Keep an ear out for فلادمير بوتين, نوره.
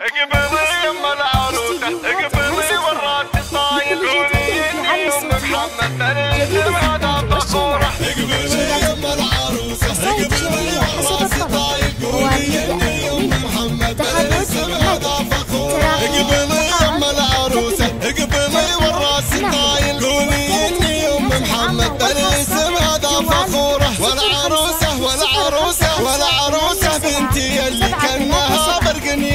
اقبلي يما العروسه اقبلي وراتي صايل قولي اني ام محمد تاريخي هذا فخوره اقبلي يما العروسه اقبلي وراتي صايل قولي اني ام محمد تاريخي هذا فخوره اقبلي يما العروسه اقبلي وراتي صايل قولي اني ام محمد تاريخي هذا فخوره والعروسه والعروسه والعروسه بنتي اللي كناها برقني